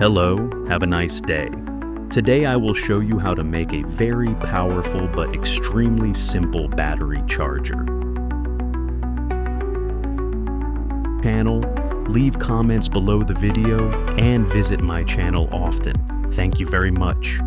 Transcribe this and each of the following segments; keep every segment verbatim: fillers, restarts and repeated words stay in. Hello, have a nice day. Today I will show you how to make a very powerful but extremely simple battery charger. Channel, leave comments below the video, and visit my channel often. Thank you very much.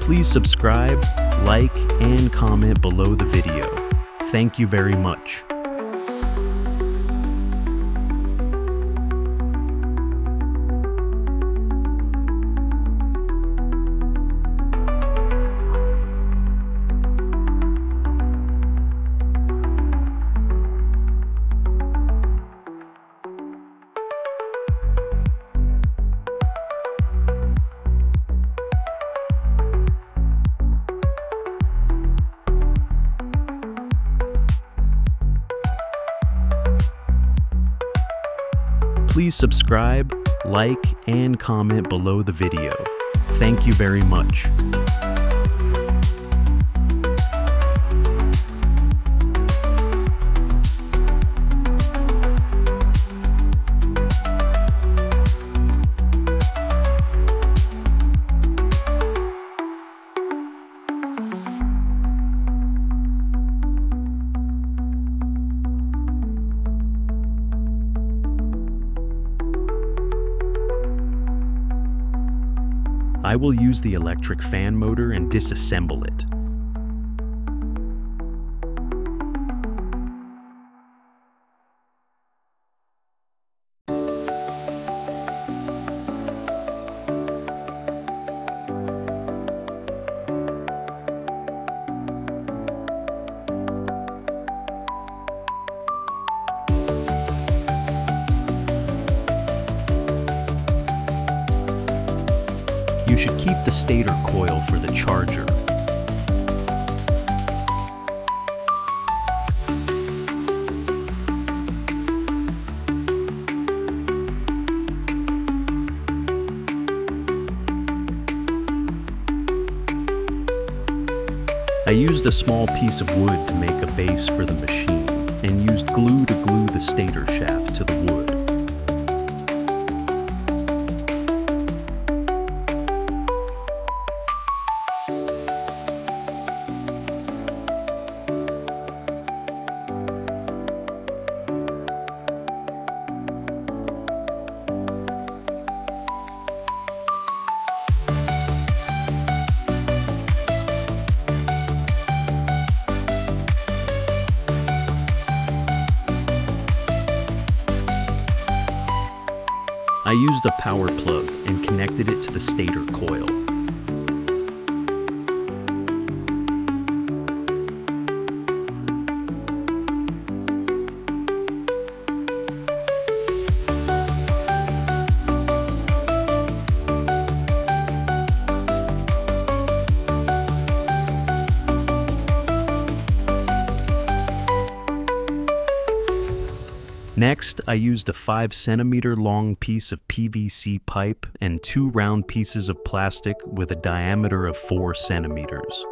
Please subscribe, like, and comment below the video. Thank you very much. Please subscribe, like, and comment below the video. Thank you very much. I will use the electric fan motor and disassemble it. You should keep the stator coil for the charger. I used a small piece of wood to make a base for the machine and used glue to glue the stator shaft to the wood. I used a power plug and connected it to the stator coil. Next, I used a five centimeter long piece of P V C pipe and two round pieces of plastic with a diameter of four centimeters.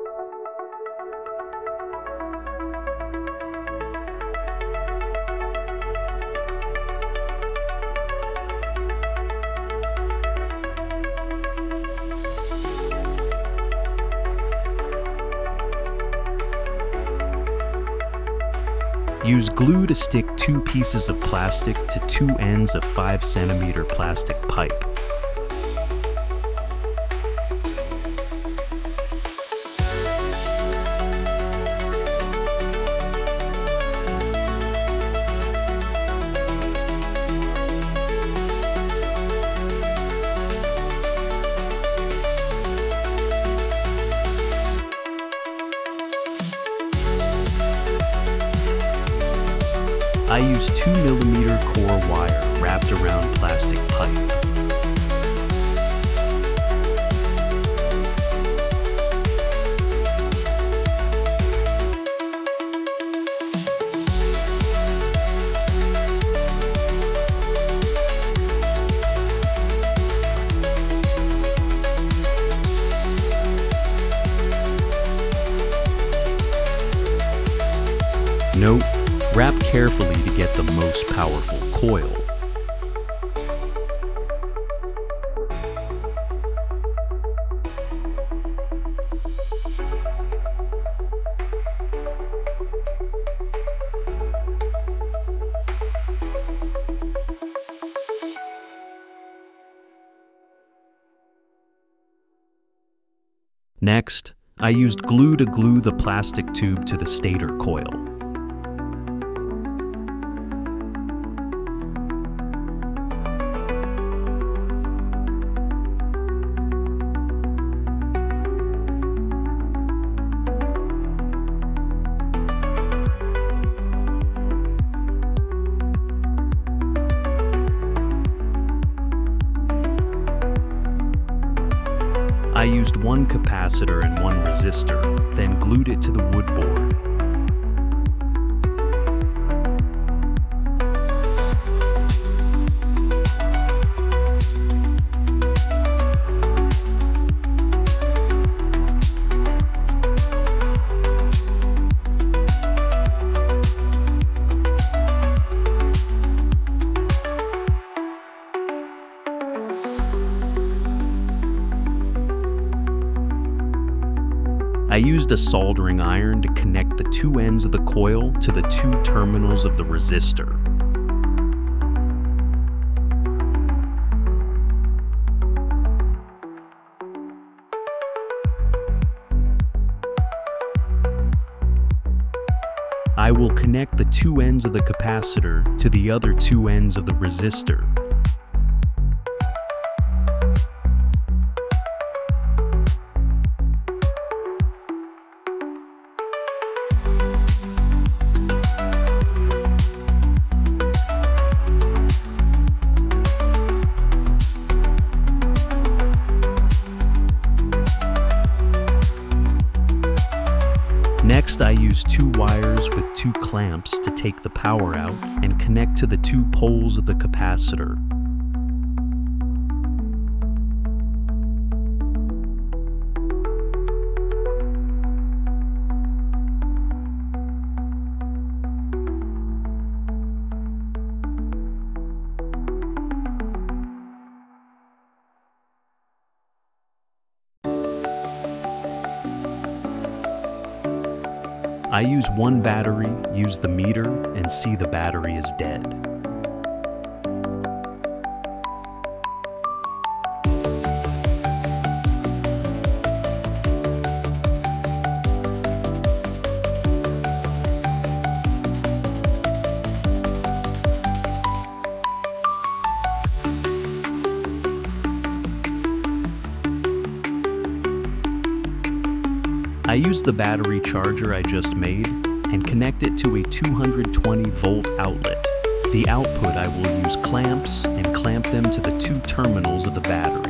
Use glue to stick two pieces of plastic to two ends of five centimeter plastic pipe. I use two millimeter core wire wrapped around plastic pipe. Note: wrap carefully to get the most powerful coil. Next, I used glue to glue the plastic tube to the stator coil. I used one capacitor and one resistor, then glued it to the wood board. I used a soldering iron to connect the two ends of the coil to the two terminals of the resistor. I will connect the two ends of the capacitor to the other two ends of the resistor. Next, I use two wires with two clamps to take the power out and connect to the two poles of the capacitor. I use one battery, use the meter, and see the battery is dead. I use the battery charger I just made and connect it to a two hundred twenty volt outlet. The output I will use clamps and clamp them to the two terminals of the battery.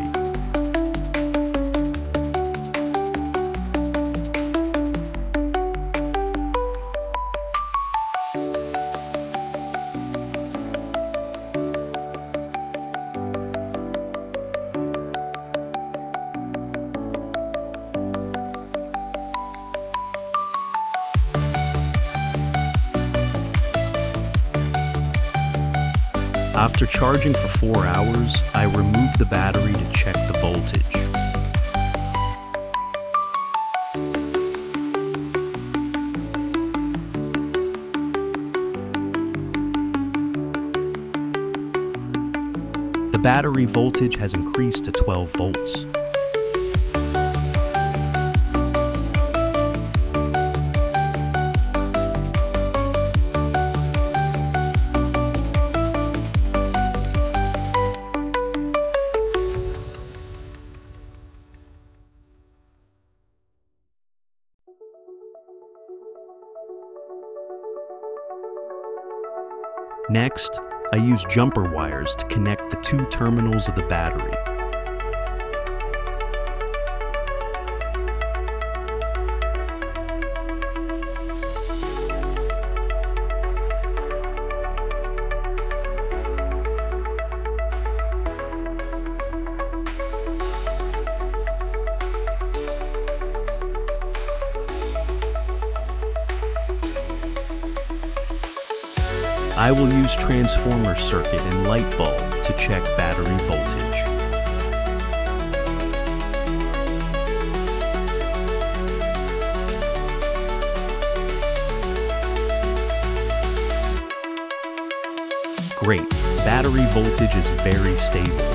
After charging for four hours, I removed the battery to check the voltage. The battery voltage has increased to twelve volts. Next, I use jumper wires to connect the two terminals of the battery. I will use transformer circuit and light bulb to check battery voltage. Great, battery voltage is very stable.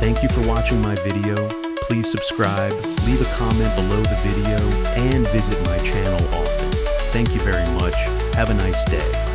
Thank you for watching my video. Please subscribe, leave a comment below the video, and visit my channel often. Thank you very much. Have a nice day.